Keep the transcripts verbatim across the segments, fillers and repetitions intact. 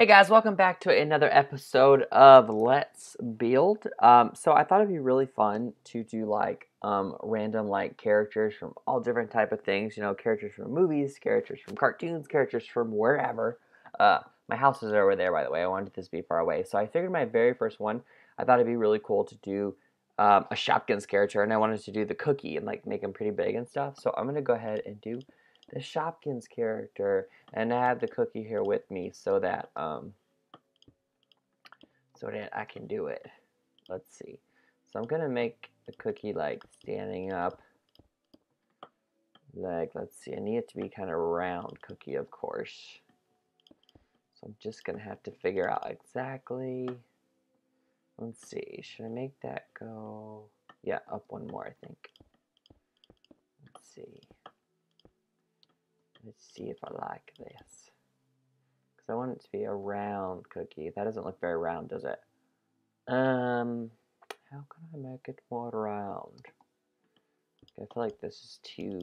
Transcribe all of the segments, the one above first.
Hey guys, welcome back to another episode of Let's Build. Um, so I thought it'd be really fun to do like um, random like characters from all different type of things. You know, characters from movies, characters from cartoons, characters from wherever. Uh, my house is over there, by the way. I wanted this to be far away, so I figured my very first one. I thought it'd be really cool to do um, a Shopkins character, and I wanted to do the cookie and like make him pretty big and stuff. So I'm gonna go ahead and do the Shopkins character, and I have the cookie here with me so that um, so that I can do it. Let's see. So I'm gonna make the cookie like standing up. Like, let's see. I need it to be kind of round cookie, of course. So I'm just gonna have to figure out exactly. Let's see. Should I make that go? Yeah, up one more, I think. Let's see. Let's see if I like this. Because I want it to be a round cookie. That doesn't look very round, does it? Um, how can I make it more round? I feel like this is too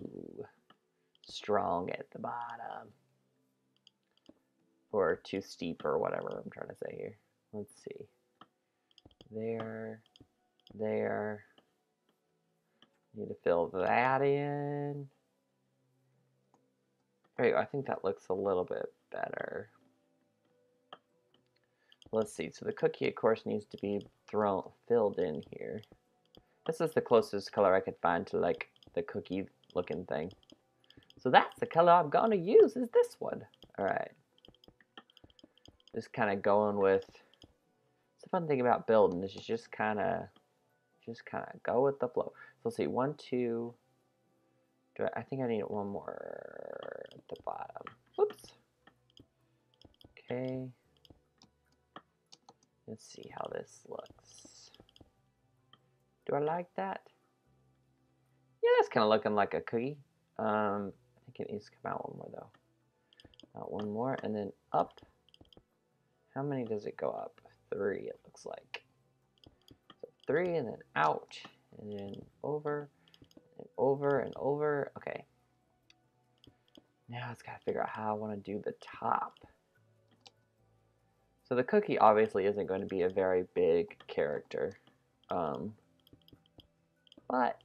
strong at the bottom. Or too steep or whatever I'm trying to say here. Let's see. There. There. Need to fill that in. There you go. I think that looks a little bit better. Let's see. So the cookie, of course, needs to be thrown filled in here. This is the closest color I could find to like the cookie looking thing. So that's the color I'm gonna use is this one. All right. Just kind of going with. It's the fun thing about building is you just kind of, just kind of go with the flow. So let's see. One, two. Do I, I think I need one more at the bottom. Whoops. Okay. Let's see how this looks. Do I like that? Yeah, that's kind of looking like a cookie. Um, I think it needs to come out one more though. Out one more and then up. How many does it go up? Three, it looks like. So three and then out and then over. And over and over. Okay. Now it's got to figure out how I want to do the top. So the cookie obviously isn't going to be a very big character. Um, but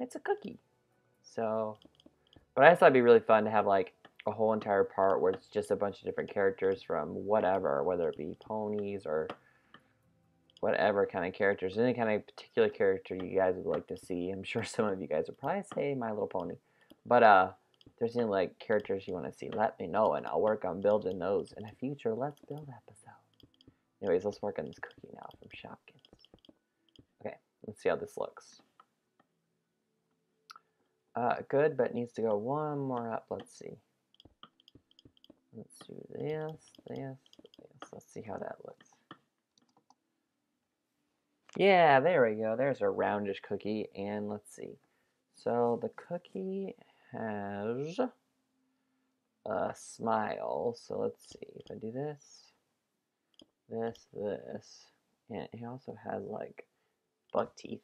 it's a cookie. So, but I just thought it'd be really fun to have like a whole entire part where it's just a bunch of different characters from whatever, whether it be ponies or whatever kind of characters, any kind of particular character you guys would like to see. I'm sure some of you guys would probably say My Little Pony. But uh, if there's any like characters you want to see, let me know and I'll work on building those in a future Let's Build episode. Anyways, let's work on this cookie now from Shopkins. Okay, let's see how this looks. Uh, good, but it needs to go one more up. Let's see. Let's do this, this, this. Let's see how that looks. Yeah, there we go. There's a roundish cookie. And let's see. So the cookie has a smile. So let's see. If I do this, this, this. And he also has like buck teeth.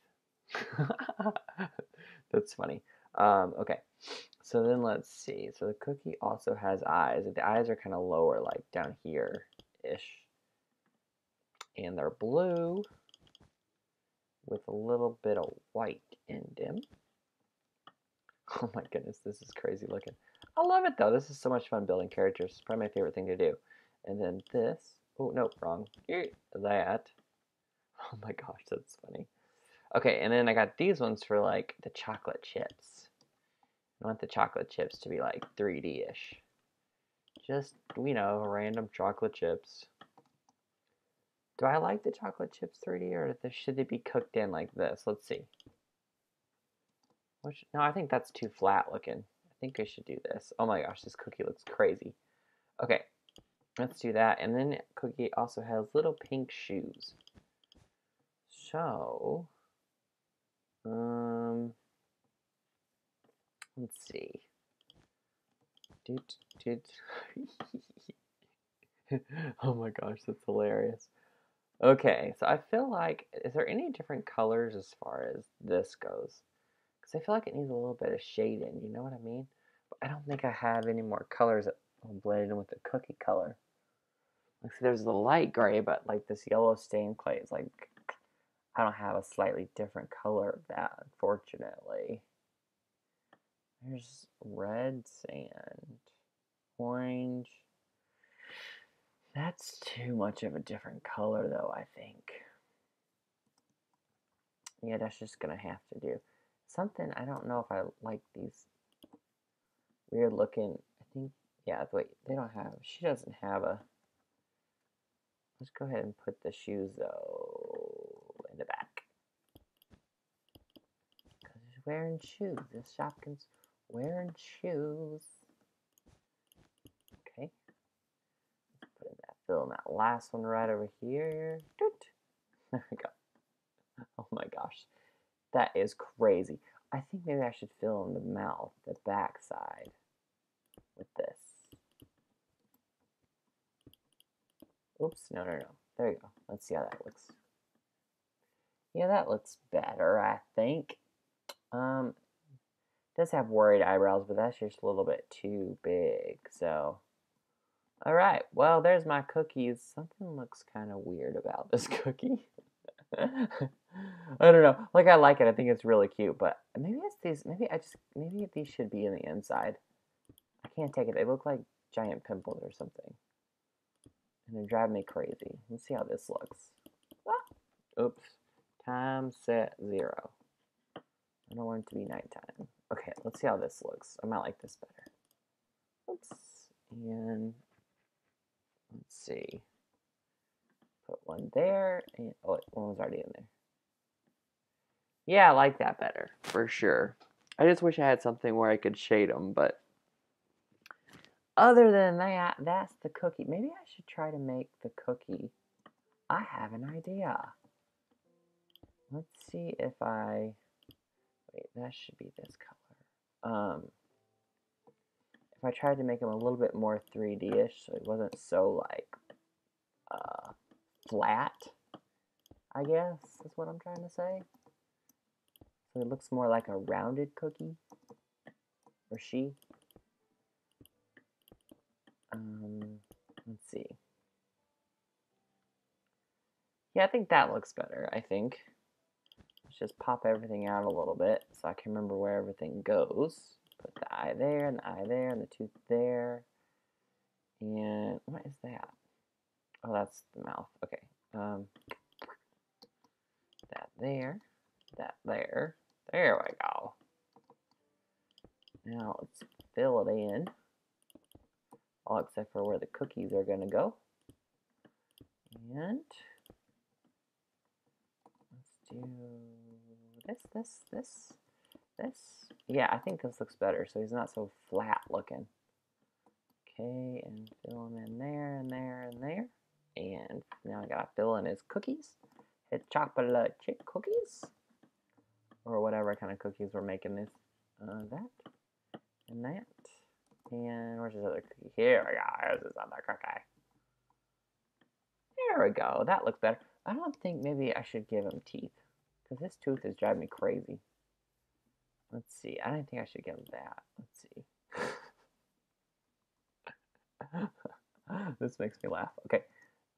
That's funny. Um, okay. So then let's see. So the cookie also has eyes. The eyes are kind of lower, like down here-ish. And they're blue. With a little bit of white in them. Oh my goodness, this is crazy looking. I love it though. This is so much fun building characters. It's probably my favorite thing to do. And then this. Oh, no, wrong. That. Oh my gosh, that's funny. Okay, and then I got these ones for like the chocolate chips. I want the chocolate chips to be like three D-ish. Just, you know, random chocolate chips. Do I like the chocolate chips three D or should they be cooked in like this? Let's see. Which, no, I think that's too flat looking. I think I should do this. Oh my gosh, this cookie looks crazy. Okay, let's do that. And then cookie also has little pink shoes. So, um, let's see. Dude, dude. Oh my gosh, that's hilarious. Okay, so I feel like, is there any different colors as far as this goes? Because I feel like it needs a little bit of shading, you know what I mean? But I don't think I have any more colors that will blend in with the cookie color. Like, see, there's the light gray, but like this yellow stained clay is like, I don't have a slightly different color of that, unfortunately. There's red sand, orange. That's too much of a different color though, I think. Yeah, that's just gonna have to do. Something, I don't know if I like these weird looking, I think, yeah, wait, they don't have, she doesn't have a, let's go ahead and put the shoes though in the back. Because she's wearing shoes, this Shopkins wearing shoes. Okay. Let's put in that, fill in that last one right over here. Doot. There we go. Oh my gosh, that is crazy. I think maybe I should fill in the mouth, the back side, with this. Oops, no, no, no. There you go. Let's see how that looks. Yeah, that looks better, I think. Um, it does have worried eyebrows, but that's just a little bit too big, so. All right, well, there's my cookies. Something looks kind of weird about this cookie. I don't know. Like, I like it. I think it's really cute, but maybe it's these. Maybe I just. Maybe these should be in the inside. I can't take it. They look like giant pimples or something, and they drive me crazy. Let's see how this looks. Ah! Oops. Time set zero. I don't want it to be nighttime. Okay, let's see how this looks. I might like this better. Oops. And let's see. Put one there, and oh, one was already in there. Yeah, I like that better, for sure. I just wish I had something where I could shade them, but other than that, that's the cookie. Maybe I should try to make the cookie. I have an idea. Let's see if I, wait, that should be this color. Um, if I tried to make them a little bit more three D-ish, so it wasn't so, like, uh, flat, I guess is what I'm trying to say. So it looks more like a rounded cookie, or she. Um, let's see. Yeah, I think that looks better. I think let's just pop everything out a little bit so I can remember where everything goes. Put the eye there, and the eye there, and the tooth there. And what is that? Oh, that's the mouth. Okay. Um, that there. That there. There we go. Now let's fill it in. All except for where the cookies are going to go. And let's do this, this, this, this. Yeah, I think this looks better. So he's not so flat looking. Okay, and fill him in there, and there, and there. And now I gotta fill in his cookies, his chocolate chip cookies, or whatever kind of cookies we're making this, uh, that, and that, and where's his other cookie? Here we go, there's his other cookie. There we go, that looks better. I don't think maybe I should give him teeth, because his tooth is driving me crazy. Let's see, I don't think I should give him that. Let's see. This makes me laugh. Okay.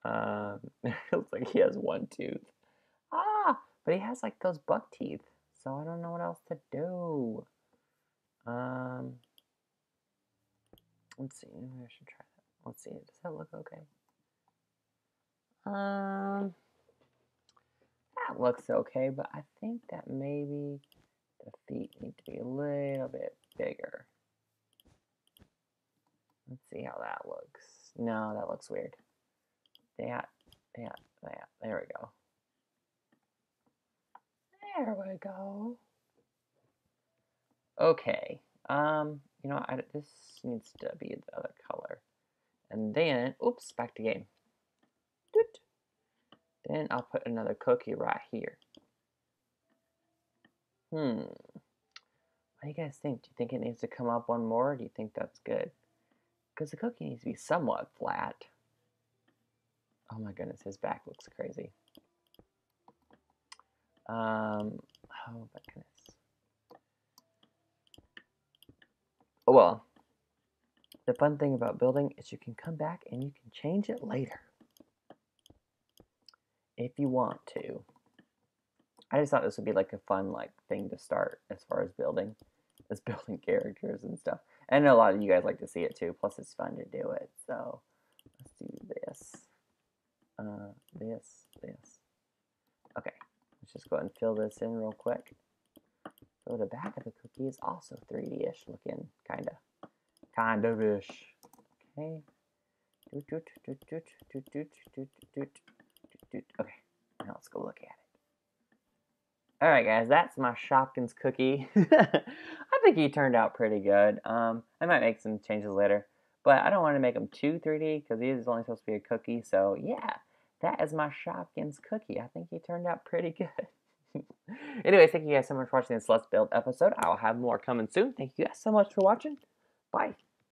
Um, it feels like he has one tooth. Ah, but he has like those buck teeth, so I don't know what else to do. Um, let's see. Maybe I should try that. Let's see. Does that look okay? Um, that looks okay, but I think that maybe the feet need to be a little bit bigger. Let's see how that looks. No, that looks weird. That, that, that. There we go. There we go. Okay. Um, you know, I, this needs to be the other color. And then, oops, back to game. Doot. Then I'll put another cookie right here. Hmm. What do you guys think? Do you think it needs to come up one more, or do you think that's good? Because the cookie needs to be somewhat flat. Oh my goodness, his back looks crazy. Um, oh my goodness. Oh well, the fun thing about building is you can come back and you can change it later. if you want to. I just thought this would be like a fun like thing to start as far as building, as building characters and stuff. And I know a lot of you guys like to see it too. Plus, it's fun to do it. So let's do this, uh, this, this. Okay, let's just go ahead and fill this in real quick. So the back of the cookie is also three D-ish looking, kinda, kind of ish. Okay. Doot, doot, doot, doot, doot, doot, doot, doot, doot. Okay, now let's go look at it. Alright guys, that's my Shopkins cookie. I think he turned out pretty good. Um, I might make some changes later, but I don't want to make him too three D because he is only supposed to be a cookie. So yeah, that is my Shopkins cookie. I think he turned out pretty good. Anyways, thank you guys so much for watching this Let's Build episode. I will have more coming soon. Thank you guys so much for watching. Bye.